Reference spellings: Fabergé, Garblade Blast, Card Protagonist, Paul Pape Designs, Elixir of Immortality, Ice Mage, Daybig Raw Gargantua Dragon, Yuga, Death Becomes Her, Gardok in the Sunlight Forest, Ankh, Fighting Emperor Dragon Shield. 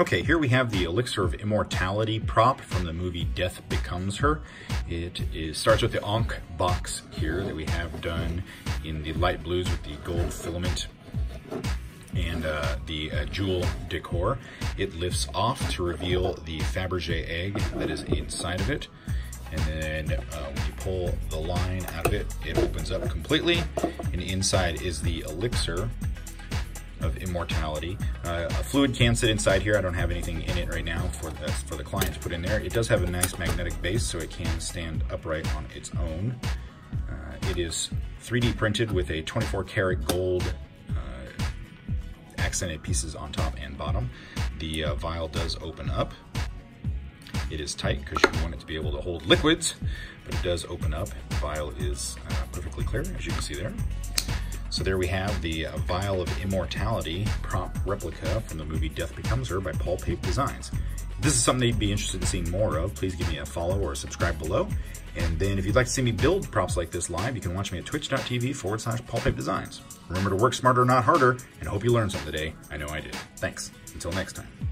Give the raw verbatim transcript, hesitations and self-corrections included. Okay, here we have the Elixir of Immortality prop from the movie Death Becomes Her. It is, starts with the Ankh box here that we have done in the light blues with the gold filament and uh, the uh, jewel decor. It lifts off to reveal the Fabergé egg that is inside of it. And then uh, when you pull the line out of it, it opens up completely. And inside is the Elixir of Immortality. Uh, a fluid can sit inside here. I don't have anything in it right now for the, for the client to put in there. It does have a nice magnetic base, so it can stand upright on its own. Uh, it is three D printed with a twenty-four karat gold uh, accented pieces on top and bottom. The uh, vial does open up. It is tight because you want it to be able to hold liquids, but it does open up. The vial is uh, perfectly clear, as you can see there. So there we have the uh, Vial of Immortality prop replica from the movie Death Becomes Her by Paul Pape Designs. If this is something you'd be interested in seeing more of, please give me a follow or a subscribe below. And then if you'd like to see me build props like this live, you can watch me at twitch.tv forward slash Paul Pape Designs. Remember to work smarter, not harder, and I hope you learned something today. I know I did. Thanks. Until next time.